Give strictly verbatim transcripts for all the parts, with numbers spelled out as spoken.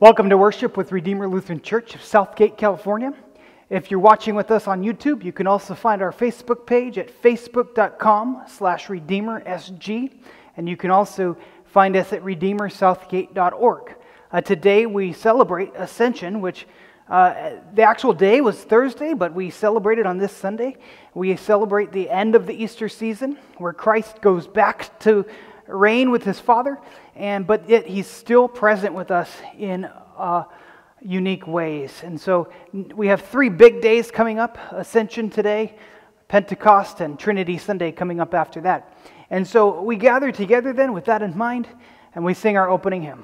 Welcome to worship with Redeemer Lutheran Church of Southgate, California. If you're watching with us on YouTube, you can also find our Facebook page at facebook.com slash Redeemer SG, and you can also find us at redeemer southgate dot org. Uh, today we celebrate Ascension, which uh, the actual day was Thursday, but we celebrated on this Sunday. We celebrate the end of the Easter season, where Christ goes back to reign with his Father, and but yet he's still present with us in uh, unique ways. And so we have three big days coming up: Ascension today, Pentecost, and Trinity Sunday coming up after that. And so we gather together then with that in mind, and we sing our opening hymn.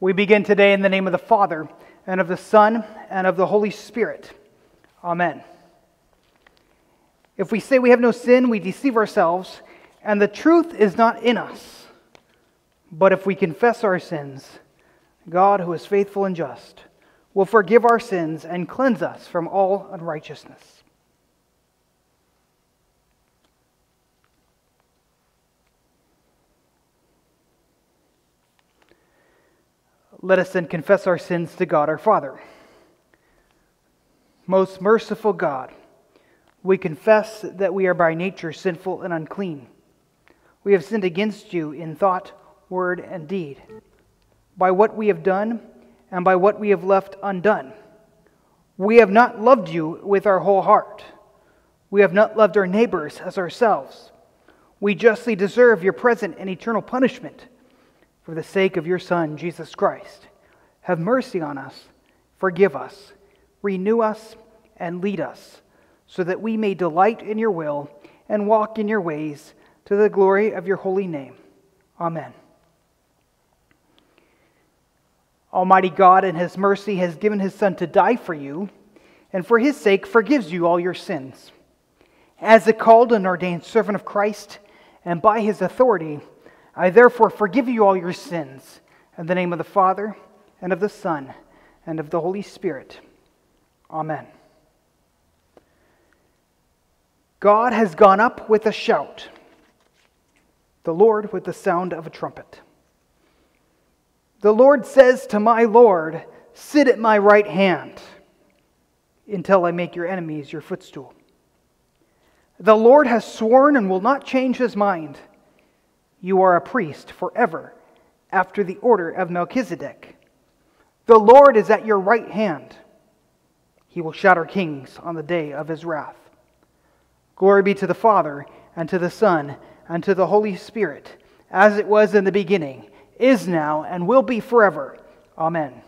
We begin today in the name of the Father, and of the Son, and of the Holy Spirit. Amen. If we say we have no sin, we deceive ourselves, and the truth is not in us. But if we confess our sins, God, who is faithful and just, will forgive our sins and cleanse us from all unrighteousness. Let us then confess our sins to God our Father. Most merciful God, we confess that we are by nature sinful and unclean. We have sinned against you in thought, word, and deed, by what we have done and by what we have left undone. We have not loved you with our whole heart. We have not loved our neighbors as ourselves. We justly deserve your present and eternal punishment. For the sake of your Son, Jesus Christ, have mercy on us, forgive us, renew us, and lead us, so that we may delight in your will and walk in your ways to the glory of your holy name. Amen. Almighty God, in his mercy, has given his Son to die for you, and for his sake forgives you all your sins. As a called and ordained servant of Christ, and by his authority, I therefore forgive you all your sins, in the name of the Father, and of the Son, and of the Holy Spirit. Amen. God has gone up with a shout, the Lord with the sound of a trumpet. The Lord says to my Lord, sit at my right hand, until I make your enemies your footstool. The Lord has sworn and will not change his mind. You are a priest forever, after the order of Melchizedek. The Lord is at your right hand. He will shatter kings on the day of his wrath. Glory be to the Father, and to the Son, and to the Holy Spirit, as it was in the beginning, is now, and will be forever. Amen.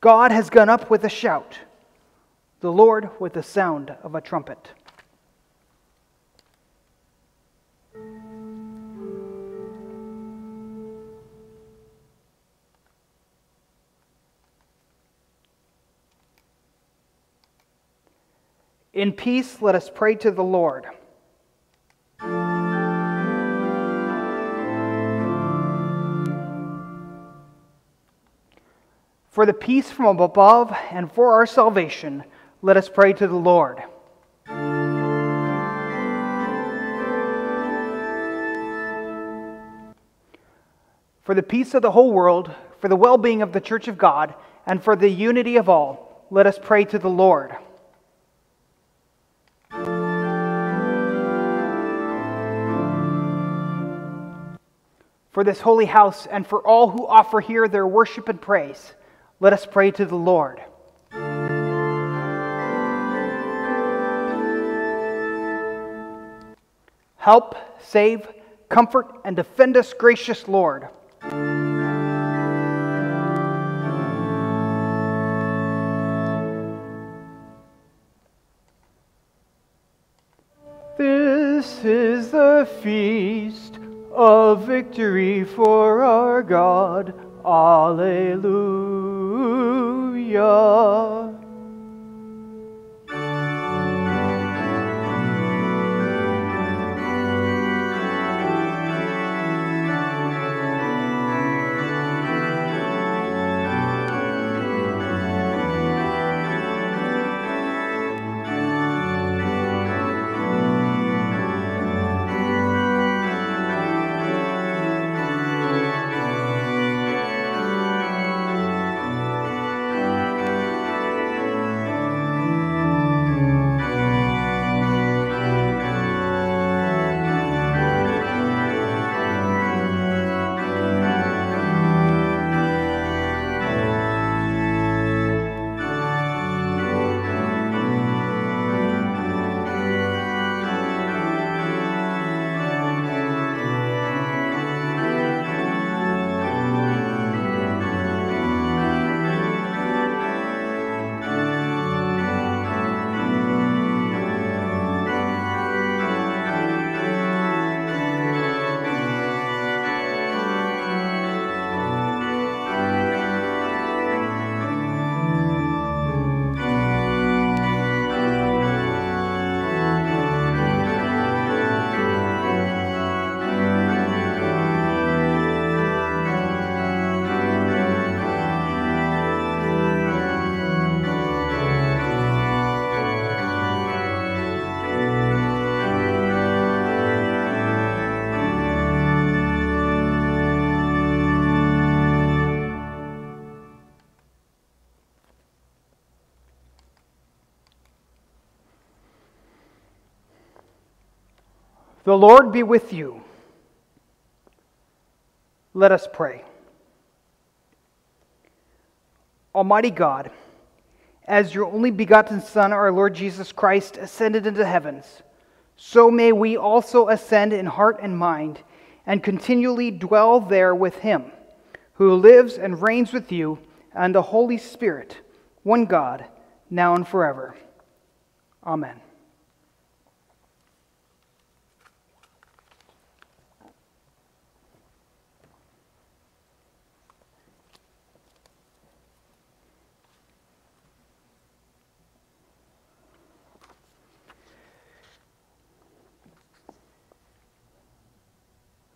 God has gone up with a shout, the Lord with the sound of a trumpet. In peace, let us pray to the Lord. For the peace from above and for our salvation, let us pray to the Lord. For the peace of the whole world, for the well-being of the Church of God, and for the unity of all, let us pray to the Lord. For this holy house and for all who offer here their worship and praise, let us pray to the Lord. Help, save, comfort, and defend us, gracious Lord. This is the feast of victory for our God. Alleluia. The Lord be with you. Let us pray. Almighty God, as your only begotten Son, our Lord Jesus Christ, ascended into the heavens, so may we also ascend in heart and mind, and continually dwell there with him, who lives and reigns with you, and the Holy Spirit, one God, now and forever. Amen.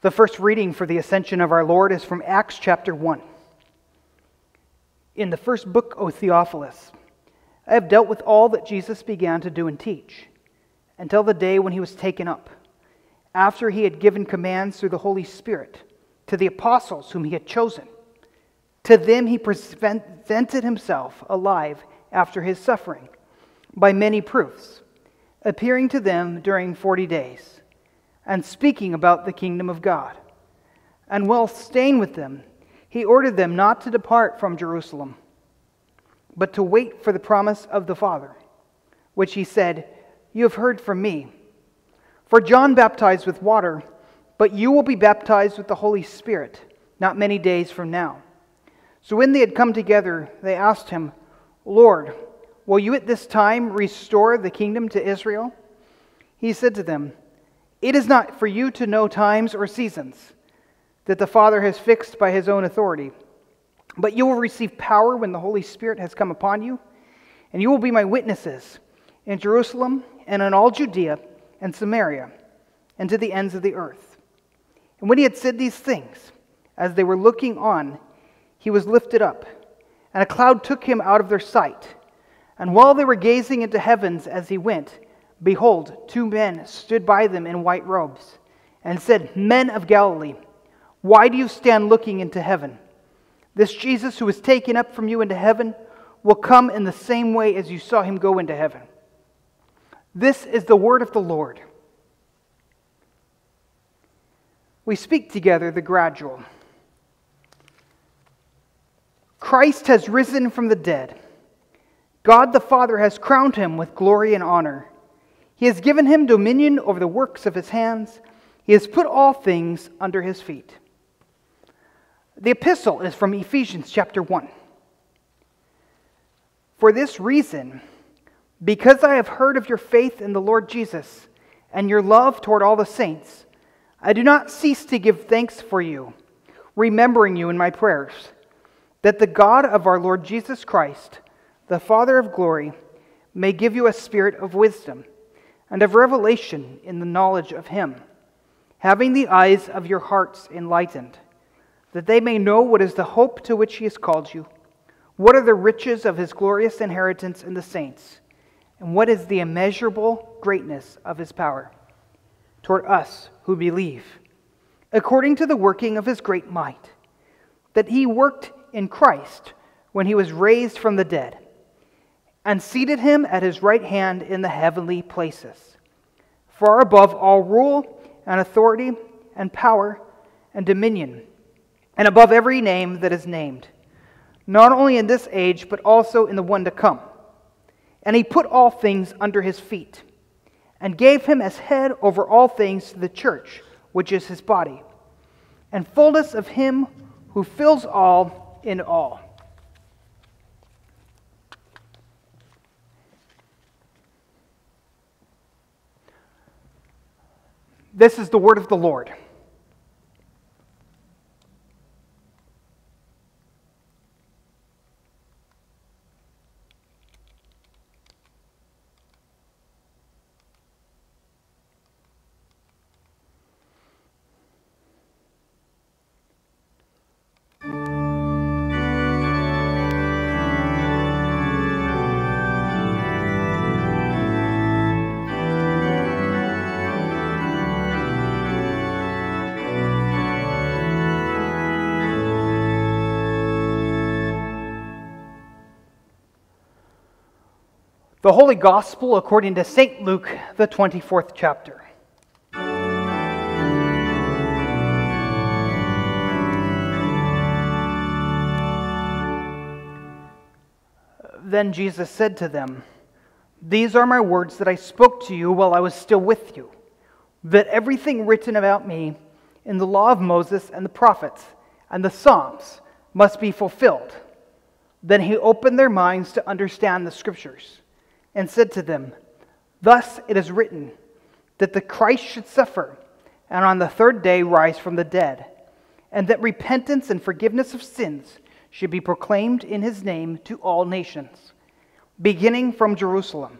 The first reading for the Ascension of our Lord is from Acts chapter one. In the first book, O Theophilus, I have dealt with all that Jesus began to do and teach, until the day when he was taken up, after he had given commands through the Holy Spirit to the apostles whom he had chosen. To them he presented himself alive after his suffering, by many proofs, appearing to them during forty days. And speaking about the kingdom of God. And while staying with them, he ordered them not to depart from Jerusalem, but to wait for the promise of the Father, which he said, "You have heard from me. For John baptized with water, but you will be baptized with the Holy Spirit not many days from now." So when they had come together, they asked him, "Lord, will you at this time restore the kingdom to Israel?" He said to them, "It is not for you to know times or seasons that the Father has fixed by his own authority, but you will receive power when the Holy Spirit has come upon you, and you will be my witnesses in Jerusalem and in all Judea and Samaria and to the ends of the earth." And when he had said these things, as they were looking on, he was lifted up, and a cloud took him out of their sight. And while they were gazing into heavens as he went, behold, two men stood by them in white robes, and said, "Men of Galilee, why do you stand looking into heaven? This Jesus who was taken up from you into heaven will come in the same way as you saw him go into heaven." This is the word of the Lord. We speak together the gradual. Christ has risen from the dead. God the Father has crowned him with glory and honor. He has given him dominion over the works of his hands. He has put all things under his feet. The epistle is from Ephesians chapter one. For this reason, because I have heard of your faith in the Lord Jesus and your love toward all the saints, I do not cease to give thanks for you, remembering you in my prayers, that the God of our Lord Jesus Christ, the Father of glory, may give you a spirit of wisdom and of revelation in the knowledge of him, having the eyes of your hearts enlightened, that they may know what is the hope to which he has called you, what are the riches of his glorious inheritance in the saints, and what is the immeasurable greatness of his power toward us who believe, according to the working of his great might, that he worked in Christ when he was raised from the dead, and seated him at his right hand in the heavenly places, far above all rule and authority and power and dominion, and above every name that is named, not only in this age, but also in the one to come. And he put all things under his feet, and gave him as head over all things to the church, which is his body, and fullness of him who fills all in all. This is the word of the Lord. The Holy Gospel according to Saint Luke, the twenty-fourth chapter. Then Jesus said to them, "These are my words that I spoke to you while I was still with you, that everything written about me in the law of Moses and the prophets and the Psalms must be fulfilled." Then he opened their minds to understand the scriptures and said to them, "Thus it is written that the Christ should suffer and on the third day rise from the dead, and that repentance and forgiveness of sins should be proclaimed in his name to all nations, beginning from Jerusalem.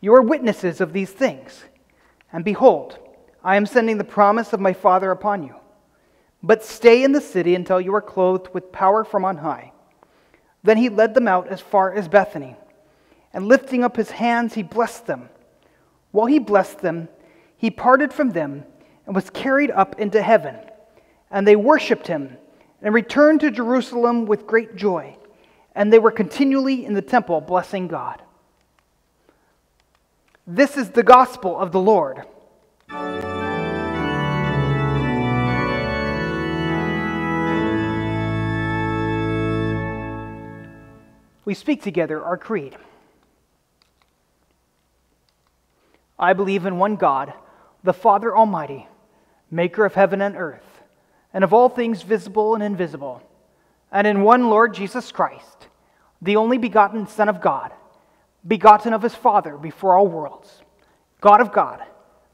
You are witnesses of these things, and behold, I am sending the promise of my Father upon you. But stay in the city until you are clothed with power from on high." Then he led them out as far as Bethany, and lifting up his hands, he blessed them. While he blessed them, he parted from them and was carried up into heaven. And they worshipped him and returned to Jerusalem with great joy. And they were continually in the temple blessing God. This is the gospel of the Lord. We speak together our creed. I believe in one God, the Father Almighty, maker of heaven and earth, and of all things visible and invisible, and in one Lord Jesus Christ, the only begotten Son of God, begotten of his Father before all worlds, God of God,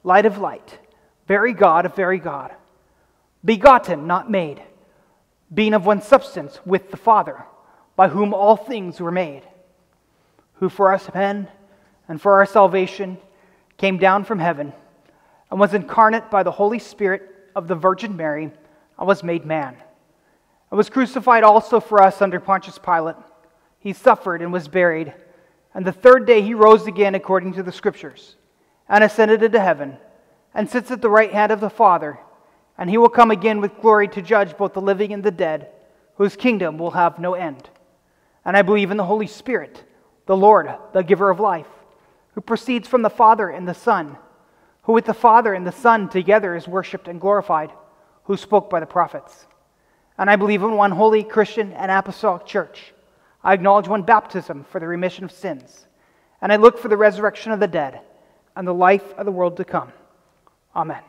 light of light, very God of very God, begotten, not made, being of one substance with the Father, by whom all things were made, who for us men and for our salvation came down from heaven, and was incarnate by the Holy Spirit of the Virgin Mary, and was made man, and was crucified also for us under Pontius Pilate. He suffered and was buried, and the third day he rose again according to the Scriptures, and ascended into heaven, and sits at the right hand of the Father, and he will come again with glory to judge both the living and the dead, whose kingdom will have no end. And I believe in the Holy Spirit, the Lord, the giver of life, who proceeds from the Father and the Son, who with the Father and the Son together is worshipped and glorified, who spoke by the prophets. And I believe in one holy Christian and apostolic church. I acknowledge one baptism for the remission of sins. And I look for the resurrection of the dead and the life of the world to come. Amen.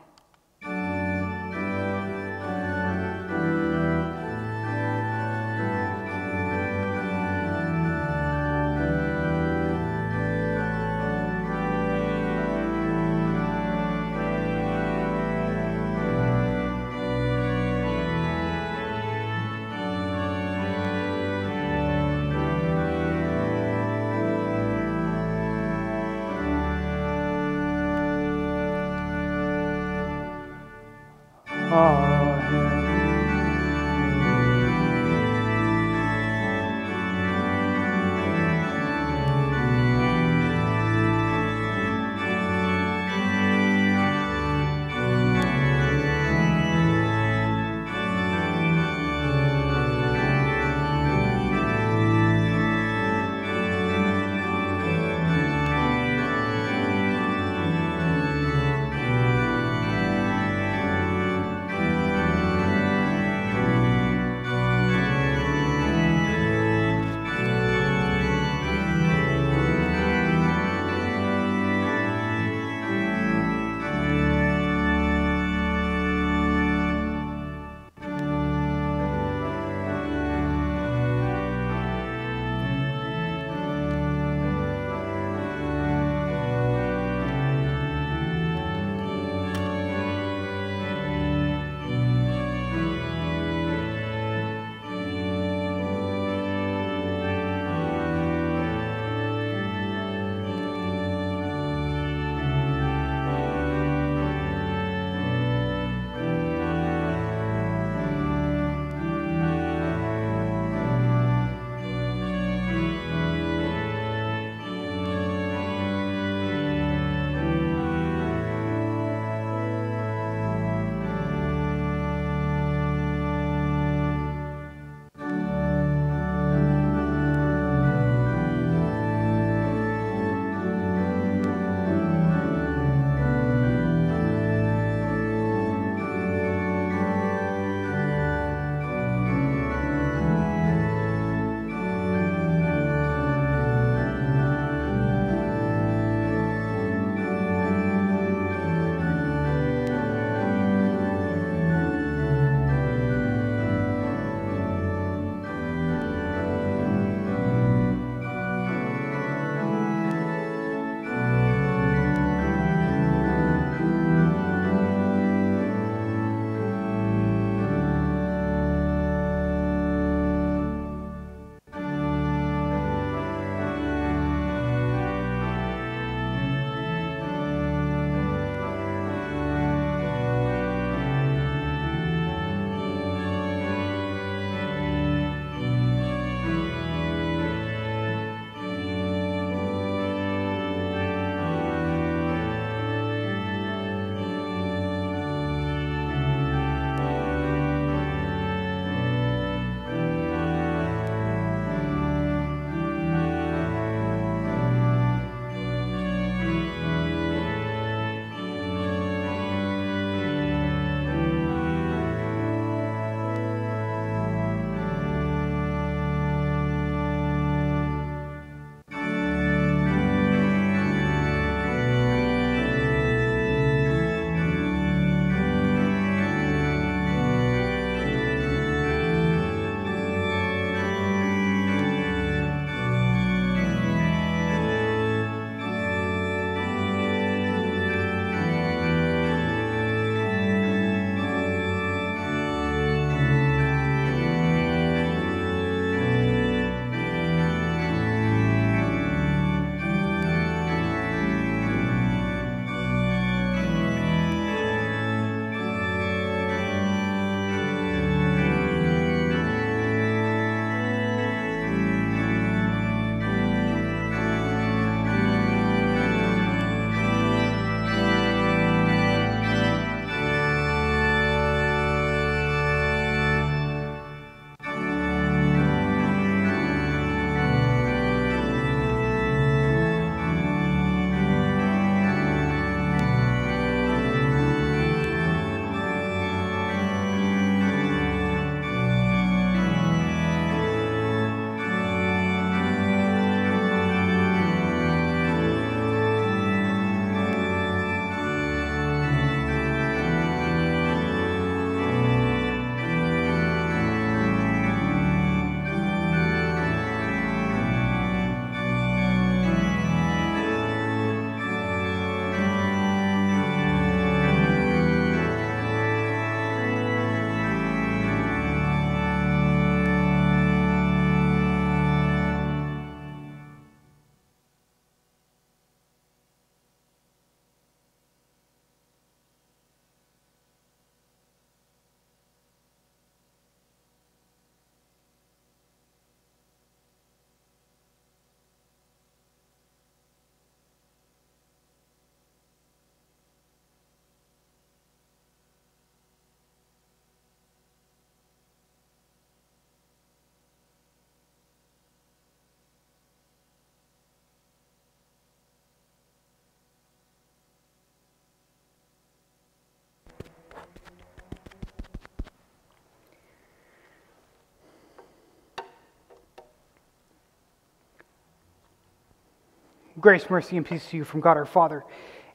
Grace, mercy, and peace to you from God our Father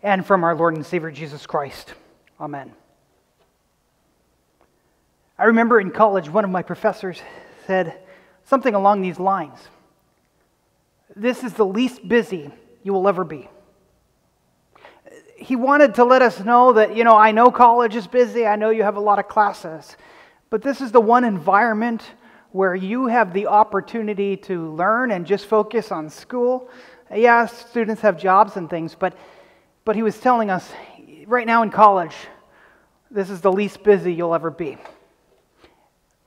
and from our Lord and Savior Jesus Christ. Amen. I remember in college, one of my professors said something along these lines. This is the least busy you will ever be. He wanted to let us know that, you know, I know college is busy, I know you have a lot of classes, but this is the one environment where you have the opportunity to learn and just focus on school. Yeah, students have jobs and things, but, but he was telling us, right now in college, this is the least busy you'll ever be.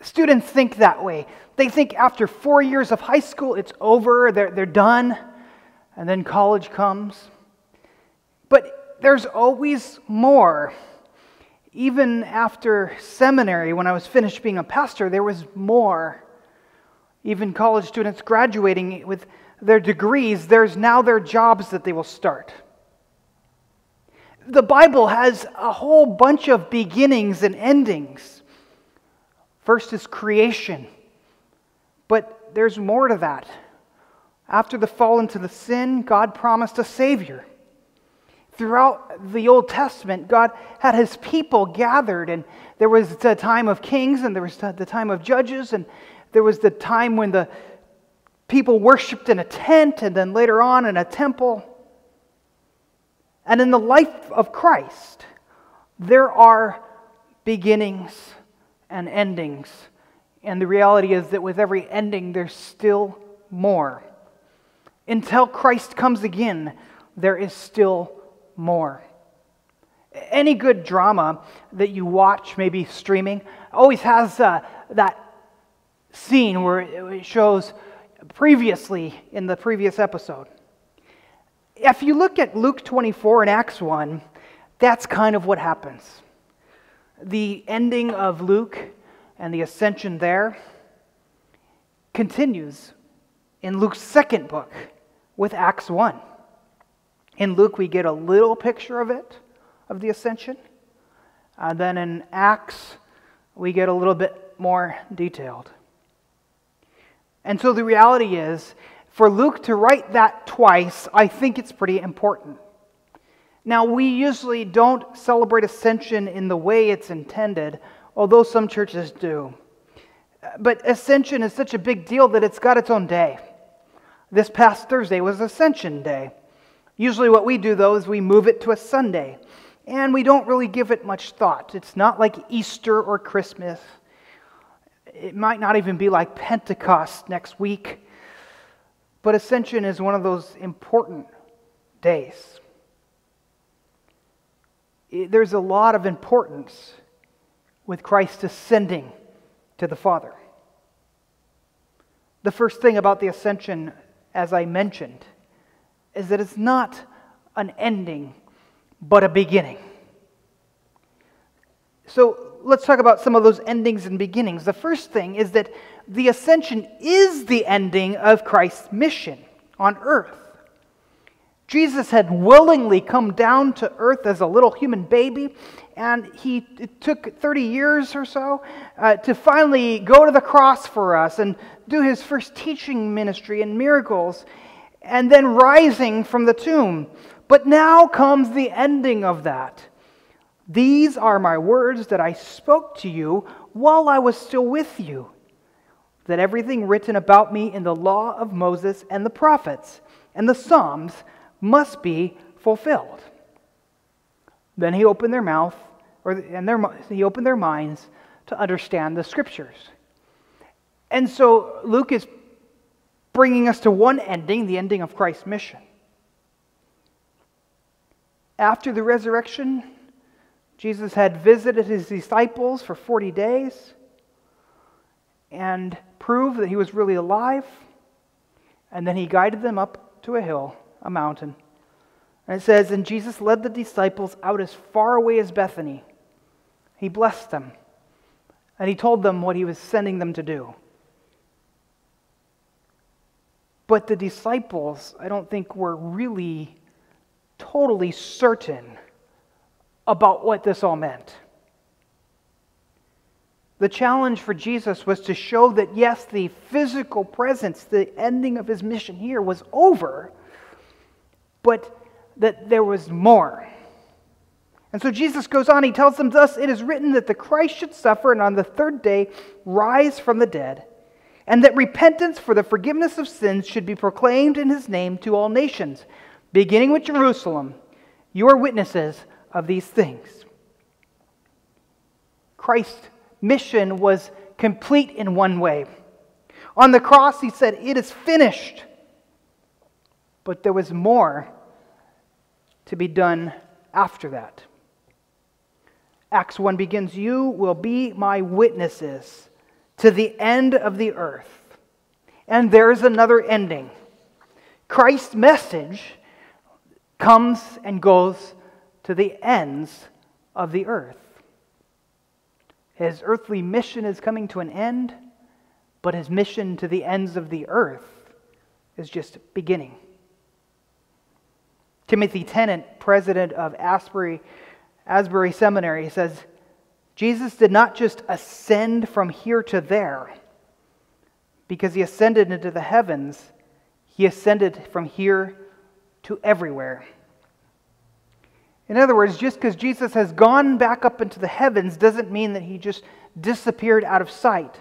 Students think that way. They think after four years of high school, it's over, they're, they're done, and then college comes. But there's always more. Even after seminary, when I was finished being a pastor, there was more. Even college students graduating with their degrees, there's now their jobs that they will start. The Bible has a whole bunch of beginnings and endings. First is creation, but there's more to that. After the fall into the sin, God promised a Savior. Throughout the Old Testament, God had His people gathered, and there was the time of kings, and there was the time of judges, and there was the time when the people worshipped in a tent, and then later on in a temple. And in the life of Christ, there are beginnings and endings. And the reality is that with every ending, there's still more. Until Christ comes again, there is still more. Any good drama that you watch, maybe streaming, always has uh, that scene where it shows previously in the previous episode. If you look at Luke twenty-four and Acts one, that's kind of what happens. The ending of Luke and the ascension there continues in Luke's second book with Acts one. In Luke, we get a little picture of it, of the ascension. And then in Acts, we get a little bit more detailed. And so the reality is, for Luke to write that twice, I think it's pretty important. Now, we usually don't celebrate Ascension in the way it's intended, although some churches do. But Ascension is such a big deal that it's got its own day. This past Thursday was Ascension Day. Usually what we do, though, is we move it to a Sunday, and we don't really give it much thought. It's not like Easter or Christmas. It might not even be like Pentecost next week. But Ascension is one of those important days. There's a lot of importance with Christ ascending to the Father. The first thing about the ascension, as I mentioned, is that it's not an ending, but a beginning. So let's talk about some of those endings and beginnings. The first thing is that the ascension is the ending of Christ's mission on earth. Jesus had willingly come down to earth as a little human baby, and he, it took thirty years or so uh, to finally go to the cross for us and do his first teaching ministry and miracles, and then rising from the tomb. But now comes the ending of that. These are my words that I spoke to you while I was still with you, that everything written about me in the law of Moses and the prophets and the Psalms must be fulfilled. Then he opened their mouth, or and their he opened their minds to understand the scriptures. And so Luke is bringing us to one ending, the ending of Christ's mission. After the resurrection, Jesus had visited his disciples for forty days and proved that he was really alive, and then he guided them up to a hill, a mountain. And it says, and Jesus led the disciples out as far away as Bethany. He blessed them, and he told them what he was sending them to do. But the disciples, I don't think, were really totally certain about what this all meant. The challenge for Jesus was to show that, yes, the physical presence, the ending of his mission here was over, but that there was more. And so Jesus goes on, he tells them, thus it is written that the Christ should suffer and on the third day rise from the dead, and that repentance for the forgiveness of sins should be proclaimed in his name to all nations, beginning with Jerusalem. You are witnesses of these things. Christ's mission was complete in one way. On the cross, he said, it is finished. But there was more to be done after that. Acts one begins, you will be my witnesses to the end of the earth. And there is another ending. Christ's message comes and goes to the ends of the earth. His earthly mission is coming to an end, but his mission to the ends of the earth is just beginning. Timothy Tennant, president of Asbury, Asbury Seminary, says, Jesus did not just ascend from here to there. Because he ascended into the heavens, he ascended from here to everywhere. In other words, just because Jesus has gone back up into the heavens doesn't mean that he just disappeared out of sight.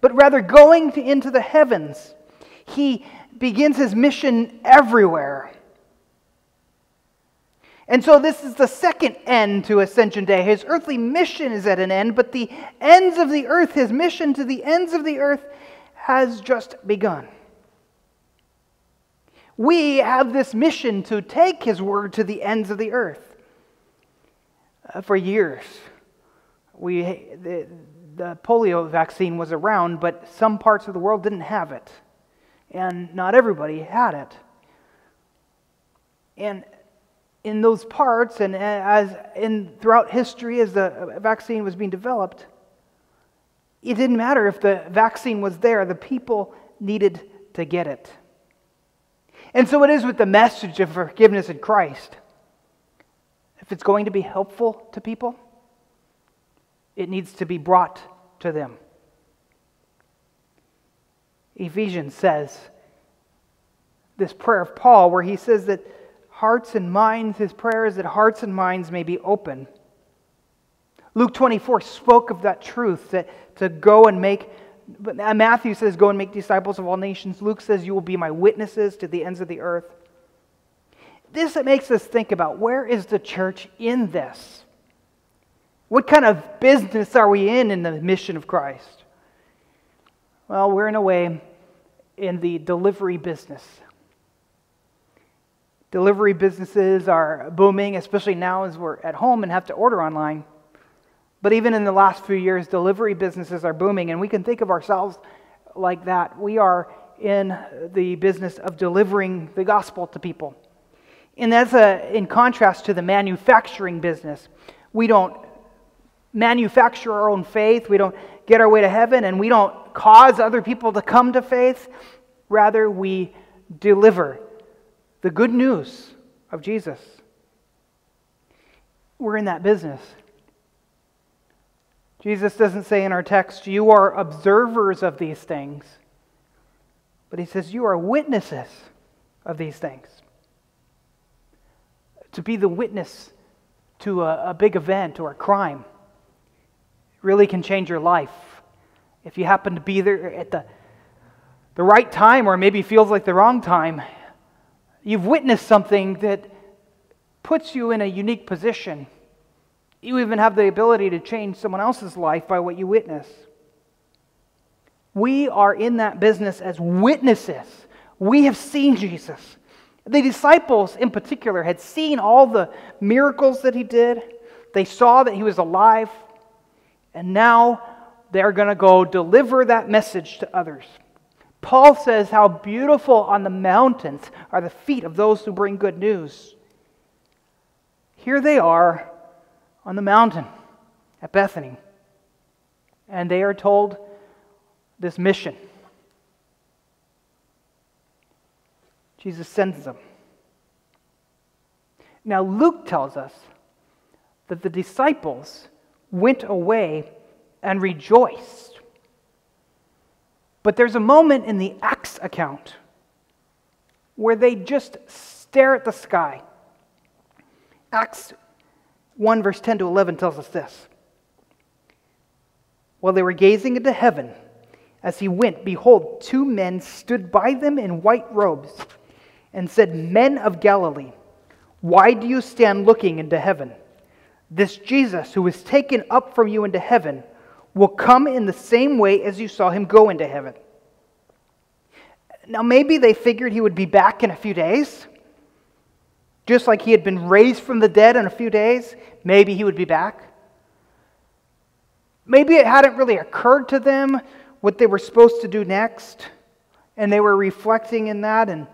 But rather, going to, into the heavens, he begins his mission everywhere. And so this is the second end to Ascension Day. His earthly mission is at an end, but the ends of the earth, his mission to the ends of the earth has just begun. We have this mission to take his word to the ends of the earth. Uh, for years, we the, the polio vaccine was around, but some parts of the world didn't have it. And not everybody had it. And in those parts, and as in throughout history, as the vaccine was being developed, it didn't matter if the vaccine was there, the people needed to get it. And so it is with the message of forgiveness in Christ. If it's going to be helpful to people, it needs to be brought to them. Ephesians says this prayer of Paul, where he says that hearts and minds, his prayer is that hearts and minds may be open. Luke twenty-four spoke of that truth, that to go and make, Matthew says, go and make disciples of all nations. Luke says, you will be my witnesses to the ends of the earth. This makes us think about, where is the church in this? What kind of business are we in in the mission of Christ? Well, we're in a way in the delivery business. Delivery businesses are booming, especially now as we're at home and have to order online. But even in the last few years, delivery businesses are booming, and we can think of ourselves like that. We are in the business of delivering the gospel to people. And that's a, in contrast to the manufacturing business. We don't manufacture our own faith, we don't get our way to heaven, and we don't cause other people to come to faith. Rather, we deliver the good news of Jesus. We're in that business. Jesus doesn't say in our text, you are observers of these things, but he says you are witnesses of these things. To be the witness to a, a big event or a crime really can change your life. If you happen to be there at the, the right time, or maybe feels like the wrong time, you've witnessed something that puts you in a unique position. You even have the ability to change someone else's life by what you witness. We are in that business as witnesses. We have seen Jesus. The disciples in particular had seen all the miracles that he did. They saw that he was alive. And now they're going to go deliver that message to others. Paul says how beautiful on the mountains are the feet of those who bring good news. Here they are on the mountain at Bethany, and they are told this mission. Jesus sends them. Now Luke tells us that the disciples went away and rejoiced. But there's a moment in the Acts account where they just Stare at the sky. Acts one, verse ten to eleven tells us this. While they were gazing into heaven, as he went, behold, two men stood by them in white robes and said, Men of Galilee, why do you stand looking into heaven? This Jesus, who was taken up from you into heaven, will come in the same way as you saw him go into heaven. Now, maybe they figured he would be back in a few days. Just like he had been raised from the dead in a few days, maybe he would be back. Maybe it hadn't really occurred to them what they were supposed to do next, and they were reflecting in that, and,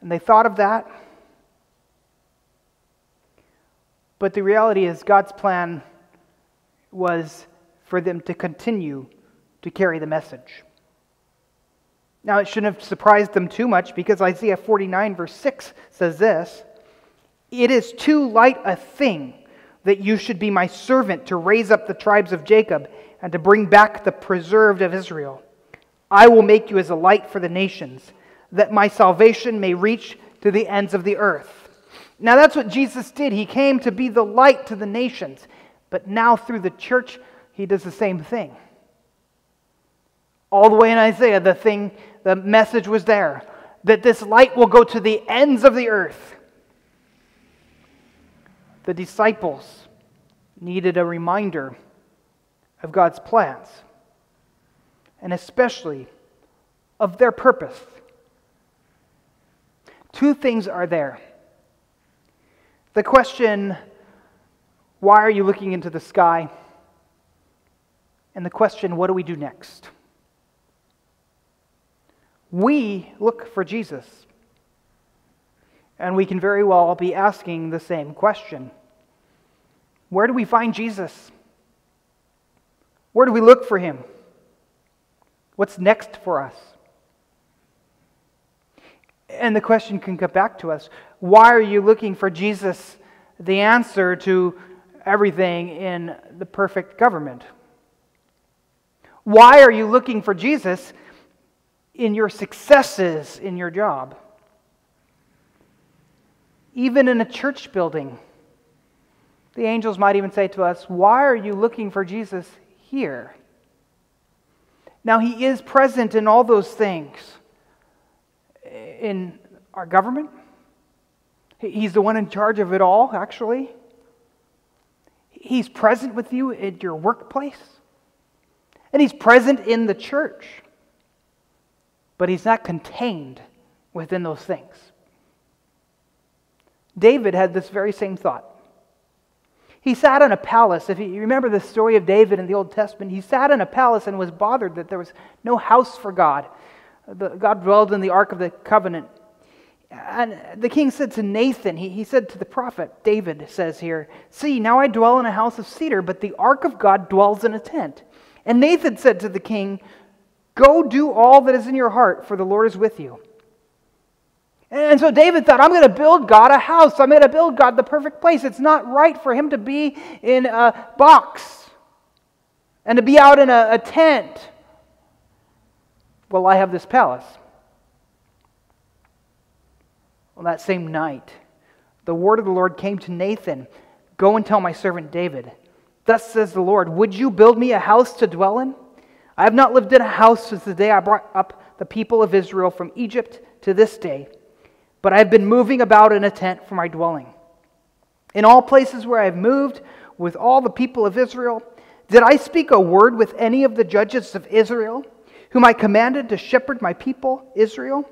and they thought of that. But the reality is God's plan was for them to continue to carry the message. Now, it shouldn't have surprised them too much, because Isaiah forty-nine, verse six says this, It is too light a thing that you should be my servant to raise up the tribes of Jacob and to bring back the preserved of Israel. I will make you as a light for the nations, that my salvation may reach to the ends of the earth. Now that's what Jesus did. He came to be the light to the nations. But now through the church, he does the same thing. All the way in Isaiah, the thing, the message was there, that this light will go to the ends of the earth. The disciples needed a reminder of God's plans, and especially of their purpose. Two things are there. The question, why are you looking into the sky? And the question, what do we do next? We look for Jesus. And we can very well be asking the same question. Where do we find Jesus? Where do we look for him? What's next for us? And the question can come back to us. Why are you looking for Jesus, the answer to everything in the perfect government? Why are you looking for Jesus in your successes in your job? Even in a church building, the angels might even say to us, why are you looking for Jesus here? Now, he is present in all those things. In our government, he's the one in charge of it all, actually. He's present with you at your workplace. And he's present in the church. But he's not contained within those things. David had this very same thought. He sat in a palace. If you remember the story of David in the Old Testament, he sat in a palace and was bothered that there was no house for God. God dwelled in the Ark of the Covenant. And the king said to Nathan, he, he said to the prophet, David says here, See, now I dwell in a house of cedar, but the Ark of God dwells in a tent. And Nathan said to the king, Go do all that is in your heart, for the Lord is with you. And so David thought, I'm going to build God a house. I'm going to build God the perfect place. It's not right for him to be in a box and to be out in a, a tent. Well, I have this palace. Well, that same night, the word of the Lord came to Nathan, Go and tell my servant David, Thus says the Lord, Would you build me a house to dwell in? I have not lived in a house since the day I brought up the people of Israel from Egypt to this day. But I have been moving about in a tent for my dwelling. In all places where I have moved with all the people of Israel, did I speak a word with any of the judges of Israel, whom I commanded to shepherd my people, Israel,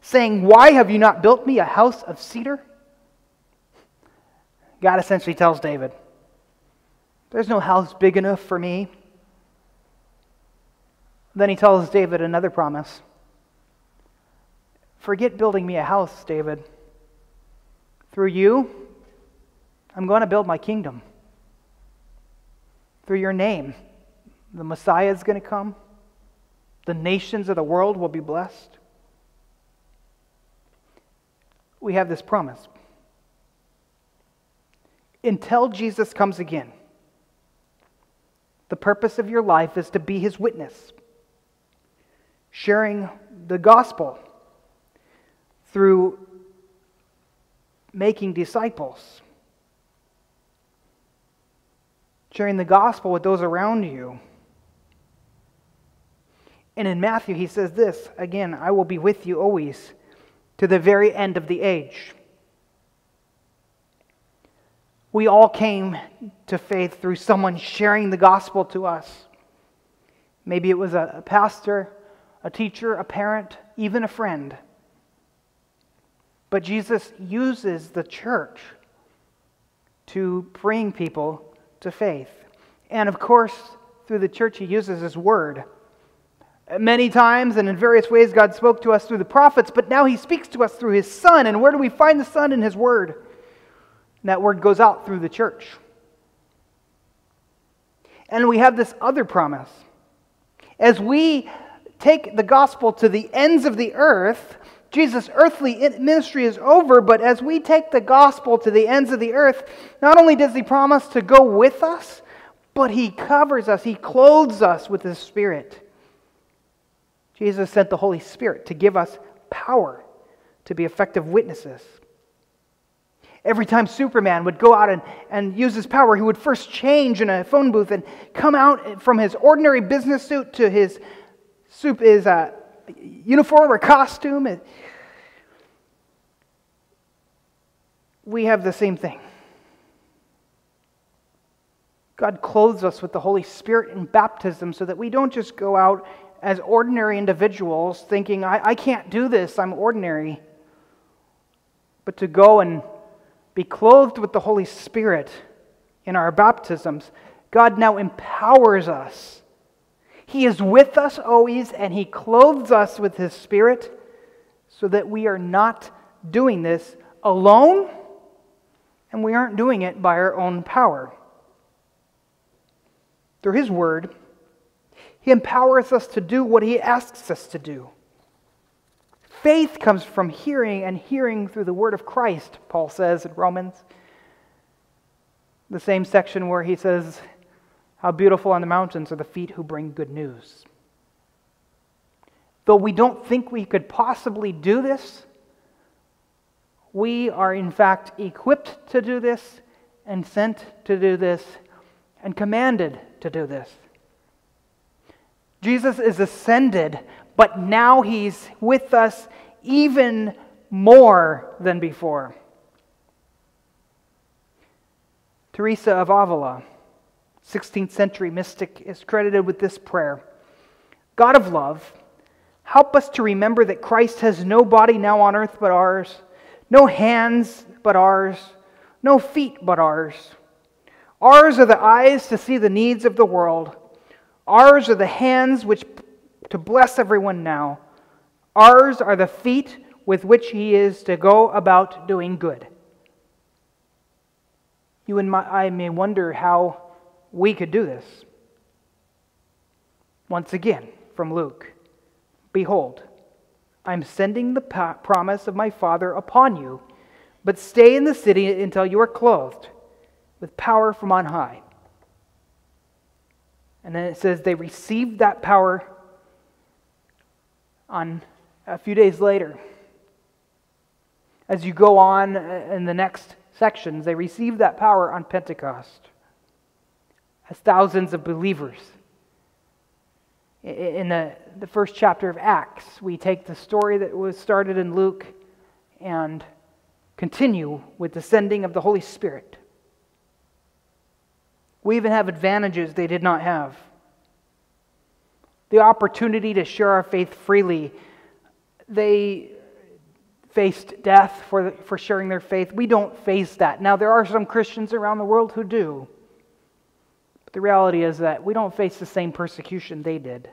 saying, Why have you not built me a house of cedar? God essentially tells David, There's no house big enough for me. Then he tells David another promise. Forget building me a house, David. Through you, I'm going to build my kingdom. Through your name, the Messiah is going to come. The nations of the world will be blessed. We have this promise. Until Jesus comes again, the purpose of your life is to be his witness, sharing the gospel through making disciples, sharing the gospel with those around you. And in Matthew, he says this, again, I will be with you always to the very end of the age. We all came to faith through someone sharing the gospel to us. Maybe it was a, a pastor, a teacher, a parent, even a friend. But Jesus uses the church to bring people to faith. And of course, through the church, he uses his word. Many times and in various ways, God spoke to us through the prophets, but now he speaks to us through his Son. And where do we find the Son? In his word. And that word goes out through the church. And we have this other promise. As we take the gospel to the ends of the earth, Jesus' earthly ministry is over, but as we take the gospel to the ends of the earth, not only does he promise to go with us, but he covers us, he clothes us with his Spirit. Jesus sent the Holy Spirit to give us power to be effective witnesses. Every time Superman would go out and, and use his power, he would first change in a phone booth and come out from his ordinary business suit to his, his uh, uniform or costume. We have the same thing. God clothes us with the Holy Spirit in baptism so that we don't just go out as ordinary individuals thinking, I, I can't do this, I'm ordinary. But to go and be clothed with the Holy Spirit in our baptisms, God now empowers us. He is with us always, and he clothes us with his Spirit so that we are not doing this alone, and we aren't doing it by our own power. Through his word, he empowers us to do what he asks us to do. Faith comes from hearing, and hearing through the word of Christ, Paul says in Romans. The same section where he says, how beautiful on the mountains are the feet who bring good news. Though we don't think we could possibly do this, we are in fact equipped to do this, and sent to do this, and commanded to do this. Jesus is ascended, but now he's with us even more than before. Teresa of Avila, sixteenth century mystic, is credited with this prayer. God of love, help us to remember that Christ has no body now on earth but ours, no hands but ours, no feet but ours. Ours are the eyes to see the needs of the world. Ours are the hands which to bless everyone now. Ours are the feet with which he is to go about doing good. You and my, I may wonder how we could do this. Once again, from Luke, behold, I'm sending the promise of my Father upon you, but stay in the city until you are clothed with power from on high. And then it says they received that power on a few days later. As you go on in the next sections, they received that power on Pentecost as thousands of believers. In the, the first chapter of Acts, we take the story that was started in Luke and continue with the sending of the Holy Spirit. We even have advantages they did not have. The opportunity to share our faith freely. They faced death for, for sharing their faith. We don't face that. Now, there are some Christians around the world who do. But the reality is that we don't face the same persecution they did.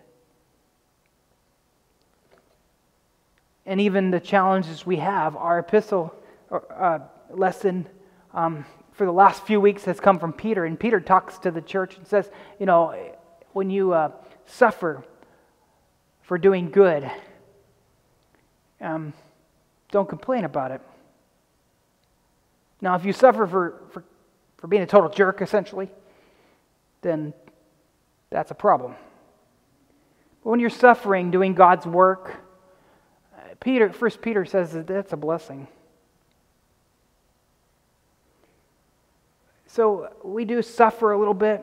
And even the challenges we have, our epistle uh, lesson um, for the last few weeks has come from Peter, and Peter talks to the church and says, you know, when you uh, suffer for doing good, um, don't complain about it. Now, if you suffer for, for, for being a total jerk, essentially, then that's a problem. But when you're suffering doing God's work, Peter, First Peter says that that's a blessing. So we do suffer a little bit,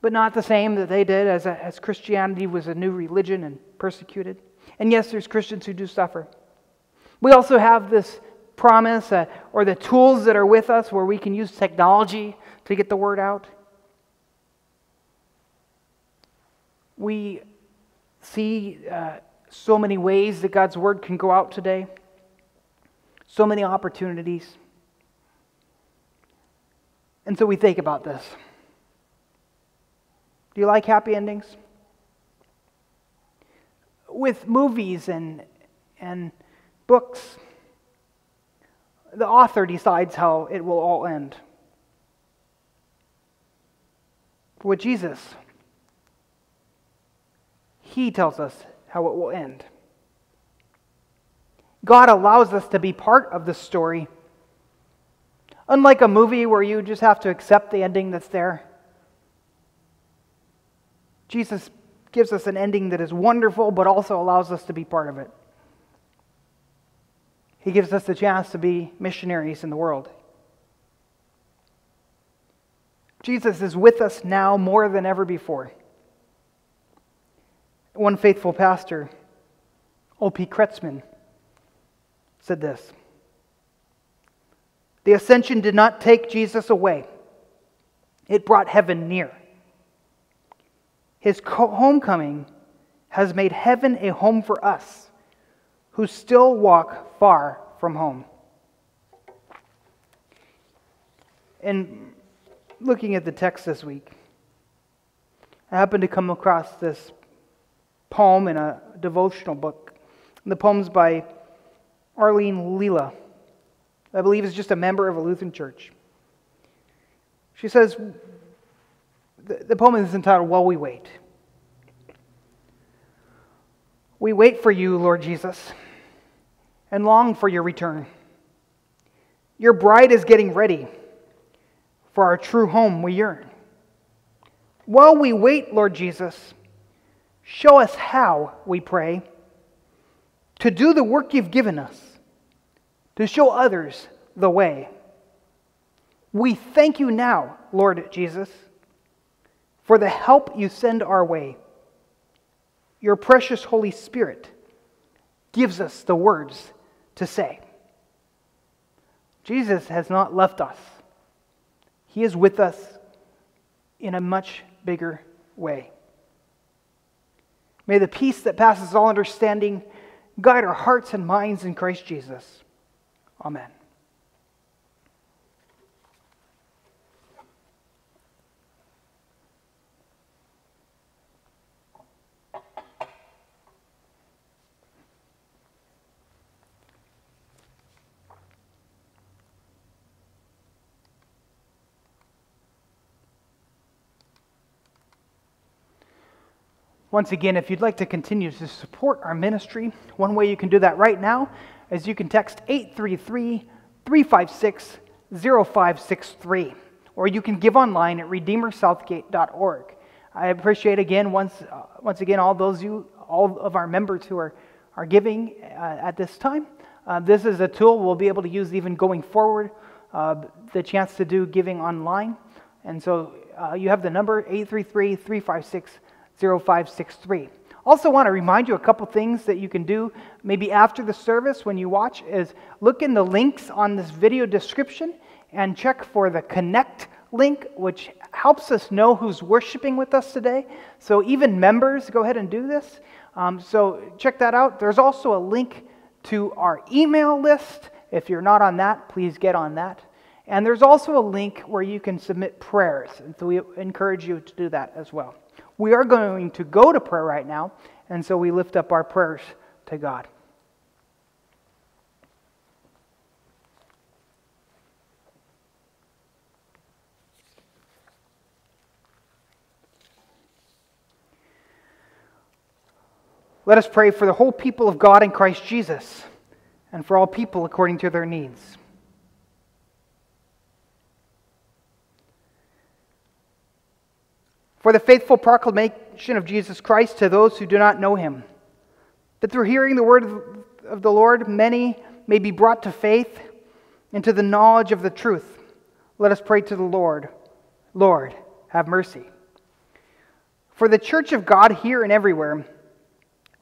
but not the same that they did as, a, as Christianity was a new religion and persecuted. And yes, there's Christians who do suffer. We also have this promise uh, or the tools that are with us where we can use technology to get the word out. We see uh, so many ways that God's word can go out today. So many opportunities. And so we think about this. Do you like happy endings? With movies and, and books, the author decides how it will all end. With Jesus, He tells us how it will end. God allows us to be part of the story. Unlike a movie where you just have to accept the ending that's there, Jesus gives us an ending that is wonderful, but also allows us to be part of it. He gives us the chance to be missionaries in the world. Jesus is with us now more than ever before. One faithful pastor, O P Kretzman, said this: "The ascension did not take Jesus away. It brought heaven near. His homecoming has made heaven a home for us who still walk far from home." And looking at the text this week, I happened to come across this poem in a devotional book. The poem's by Arlene Lila. I believe is just a member of a Lutheran church. She says, the poem is entitled, "While We Wait." We wait for you, Lord Jesus, and long for your return. Your bride is getting ready. For our true home we yearn. While we wait, Lord Jesus, show us how, we pray, to do the work you've given us, to show others the way. We thank you now, Lord Jesus, for the help you send our way. Your precious Holy Spirit gives us the words to say. Jesus has not left us. He is with us in a much bigger way. May the peace that passes all understanding guide our hearts and minds in Christ Jesus. Amen. Once again, if you'd like to continue to support our ministry, one way you can do that right now is you can text eight three three, three five six, zero five six three, or you can give online at redeemer southgate dot org. I appreciate again once uh, once again all those you all of our members who are are giving uh, at this time. Uh, this is a tool we'll be able to use even going forward. Uh, the chance to do giving online, and so uh, you have the number eight three three, three five six, zero five six three. Also want to remind you a couple things that you can do maybe after the service when you watch is look in the links on this video description and check for the Connect link, which helps us know who's worshiping with us today. So even members, go ahead and do this. Um, so check that out. There's also a link to our email list. If you're not on that, please get on that. And there's also a link where you can submit prayers. And so we encourage you to do that as well. We are going to go to prayer right now, and so we lift up our prayers to God. Let us pray for the whole people of God in Christ Jesus, and for all people according to their needs. For the faithful proclamation of Jesus Christ to those who do not know him, that through hearing the word of the Lord, many may be brought to faith and to the knowledge of the truth, Let us pray to the Lord. Lord, have mercy. For the Church of God here and everywhere,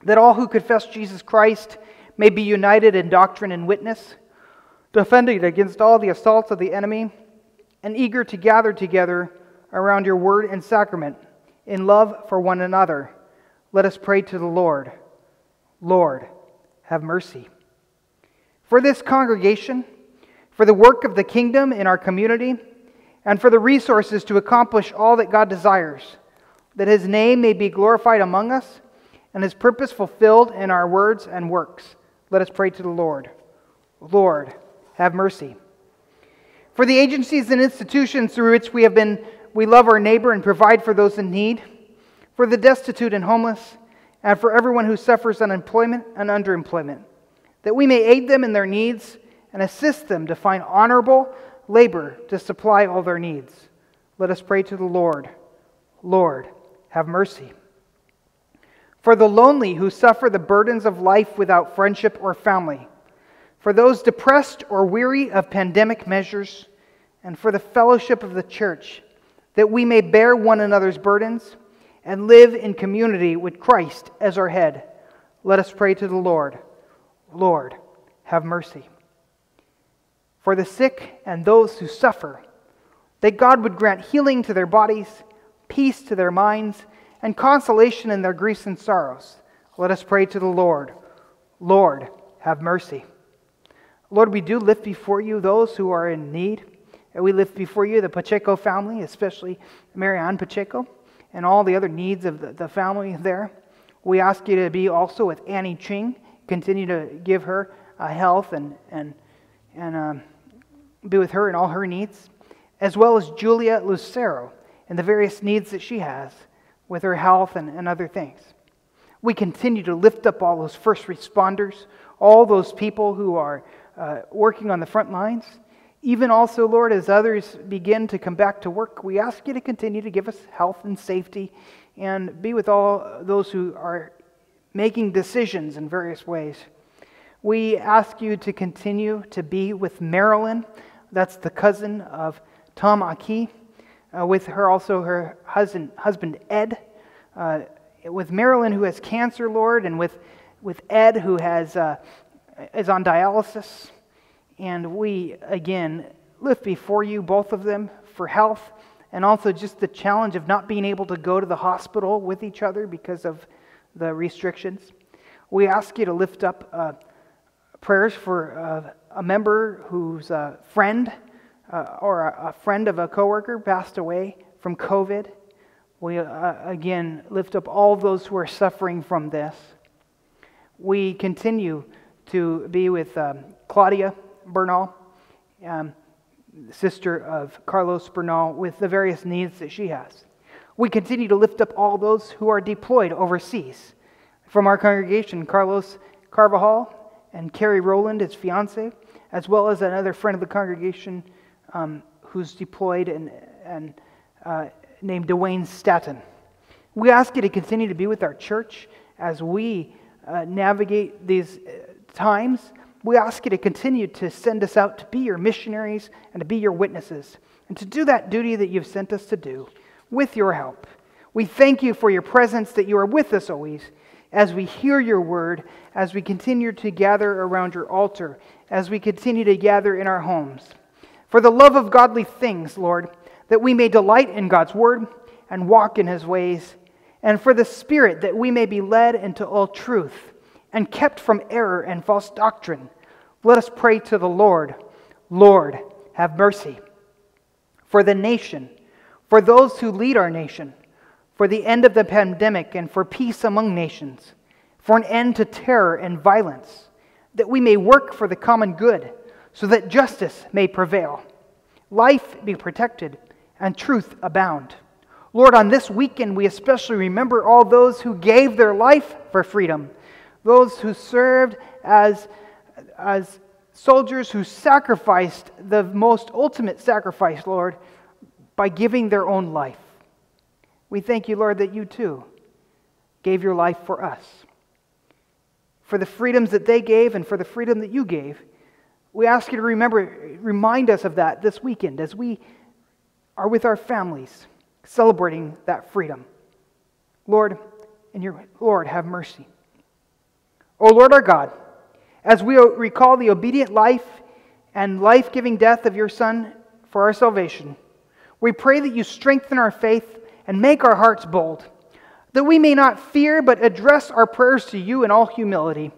that all who confess Jesus Christ may be united in doctrine and witness, defending against all the assaults of the enemy, and eager to gather together around your word and sacrament, in love for one another, let us pray to the Lord. Lord, have mercy. For this congregation, for the work of the kingdom in our community, and for the resources to accomplish all that God desires, that his name may be glorified among us, and his purpose fulfilled in our words and works, let us pray to the Lord. Lord, have mercy. For the agencies and institutions through which we have been We love our neighbor and provide for those in need, for the destitute and homeless, and for everyone who suffers unemployment and underemployment, that we may aid them in their needs and assist them to find honorable labor to supply all their needs. Let us pray to the Lord. Lord, have mercy. For the lonely who suffer the burdens of life without friendship or family, for those depressed or weary of pandemic measures, and for the fellowship of the church, that we may bear one another's burdens and live in community with Christ as our head. Let us pray to the Lord. Lord, have mercy. For the sick and those who suffer, that God would grant healing to their bodies, peace to their minds, and consolation in their griefs and sorrows. Let us pray to the Lord. Lord, have mercy. Lord, we do lift before you those who are in need. We lift before you the Pacheco family, especially Marianne Pacheco, and all the other needs of the, the family there. We ask you to be also with Annie Ching. Continue to give her uh, health and and and um, be with her in all her needs, as well as Juliet Lucero and the various needs that she has with her health and, and other things. We continue to lift up all those first responders, all those people who are uh, working on the front lines. Even also, Lord, as others begin to come back to work, we ask you to continue to give us health and safety and be with all those who are making decisions in various ways. We ask you to continue to be with Marilyn. That's the cousin of Tom Aki. Uh, with her also her husband, husband Ed. Uh, with Marilyn, who has cancer, Lord, and with, with Ed, who has uh, is on dialysis. And we, again, lift before you both of them for health and also just the challenge of not being able to go to the hospital with each other because of the restrictions. We ask you to lift up uh, prayers for uh, a member whose uh, friend uh, or a friend of a coworker passed away from COVID. We, uh, again, lift up all those who are suffering from this. We continue to be with um, Claudia Bernal, um, sister of Carlos Bernal, with the various needs that she has. We continue to lift up all those who are deployed overseas. From our congregation, Carlos Carvajal and Carrie Rowland, his fiancée, as well as another friend of the congregation um, who's deployed and, and uh, named Dwayne Statton. We ask you to continue to be with our church as we uh, navigate these times. We ask you to continue to send us out to be your missionaries and to be your witnesses and to do that duty that you've sent us to do with your help. We thank you for your presence, that you are with us always as we hear your word, as we continue to gather around your altar, as we continue to gather in our homes. For the love of godly things, Lord, that we may delight in God's word and walk in his ways, and for the Spirit that we may be led into all truth and kept from error and false doctrine. Let us pray to the Lord. Lord, have mercy. For the nation, for those who lead our nation, for the end of the pandemic and for peace among nations, for an end to terror and violence, that we may work for the common good, so that justice may prevail, life be protected, and truth abound. Lord, on this weekend we especially remember all those who gave their life for freedom, those who served as as soldiers, who sacrificed the most ultimate sacrifice, Lord, by giving their own life. We thank you, Lord, that you too gave your life for us. For the freedoms that they gave and for the freedom that you gave, We ask you to remember, remind us of that this weekend as we are with our families celebrating that freedom. Lord, and your Lord, have mercy. O Lord our God, as we recall the obedient life and life-giving death of your Son for our salvation, we pray that you strengthen our faith and make our hearts bold, that we may not fear but address our prayers to you in all humility.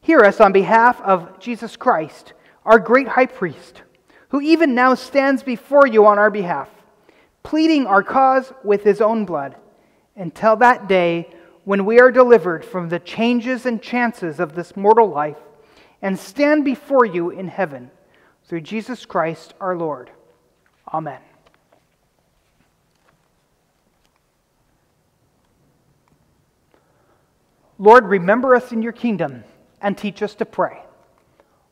Hear us on behalf of Jesus Christ, our great high priest, who even now stands before you on our behalf, pleading our cause with his own blood, until that day when we are delivered from the changes and chances of this mortal life and stand before you in heaven, through Jesus Christ our Lord. Amen. Lord, remember us in your kingdom and teach us to pray.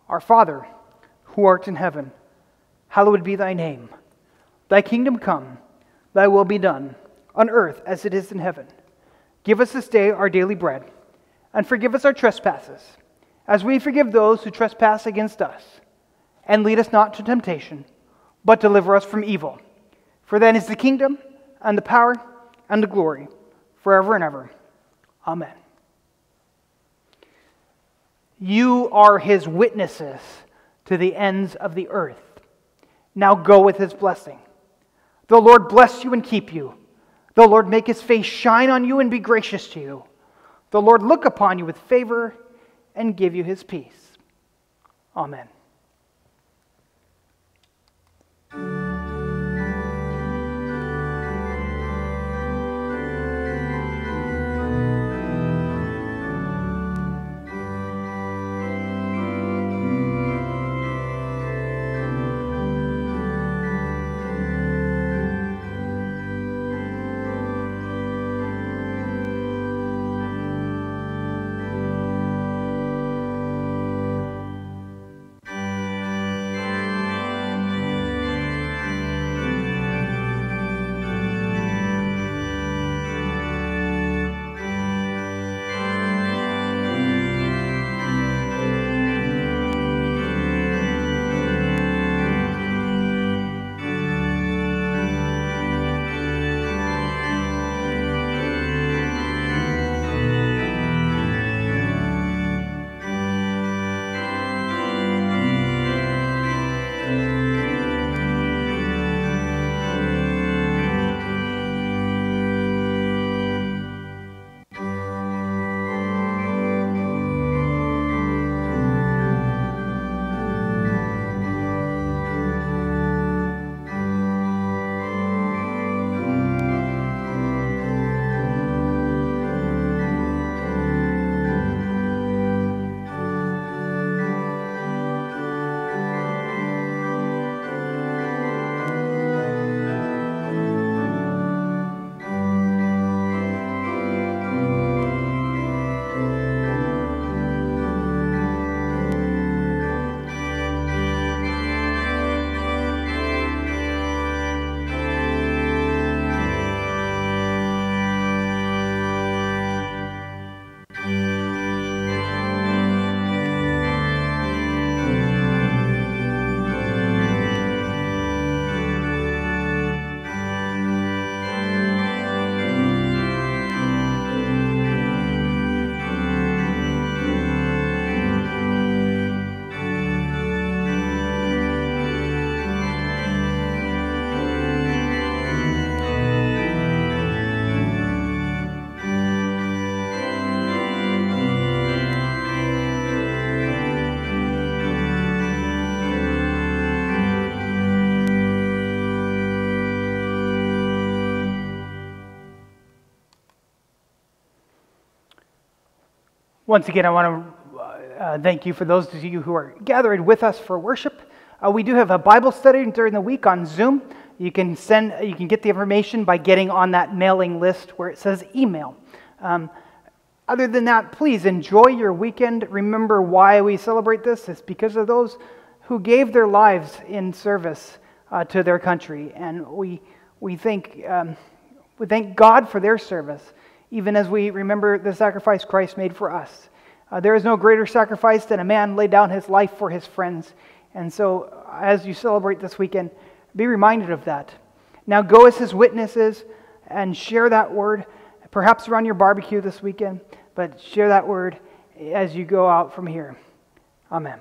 Our Father, who art in heaven, hallowed be thy name. Thy kingdom come, thy will be done, on earth as it is in heaven. Give us this day our daily bread, and forgive us our trespasses, as we forgive those who trespass against us. And lead us not to temptation, but deliver us from evil. For thine is the kingdom, and the power, and the glory, forever and ever. Amen. You are his witnesses to the ends of the earth. Now go with his blessing. The Lord bless you and keep you. The Lord make his face shine on you and be gracious to you. The Lord look upon you with favor and give you his peace. Amen. Once again, I want to uh, thank you for those of you who are gathered with us for worship. Uh, we do have a Bible study during the week on Zoom. You can send, you can get the information by getting on that mailing list where it says email. Um, other than that, please enjoy your weekend. Remember why we celebrate this. It's because of those who gave their lives in service uh, to their country, and we we thank um, we thank God for their service. Even as we remember the sacrifice Christ made for us. Uh, there is no greater sacrifice than a man lay down his life for his friends. And so as you celebrate this weekend, be reminded of that. Now go as his witnesses and share that word, perhaps around your barbecue this weekend, but share that word as you go out from here. Amen.